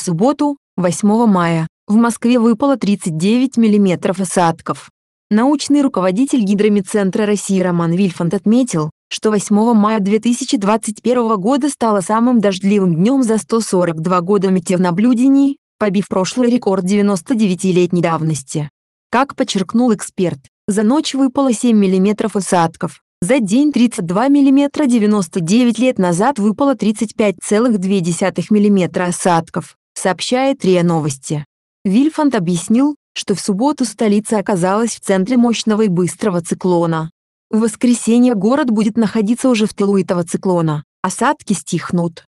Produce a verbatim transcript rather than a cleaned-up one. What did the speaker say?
В субботу, восьмого мая, в Москве выпало тридцать девять миллиметров осадков. Научный руководитель Гидрометцентра России Роман Вильфанд отметил, что восьмое мая две тысячи двадцать первого года стало самым дождливым днем за сто сорок два года метеонаблюдений, побив прошлый рекорд девяносто девятилетней давности. Как подчеркнул эксперт, за ночь выпало семь миллиметров осадков, за день тридцать два миллиметра. девяносто девять лет назад выпало тридцать пять целых две десятых миллиметра осадков, сообщает РИА Новости. Вильфанд объяснил, что в субботу столица оказалась в центре мощного и быстрого циклона. В воскресенье город будет находиться уже в тылу этого циклона, осадки стихнут.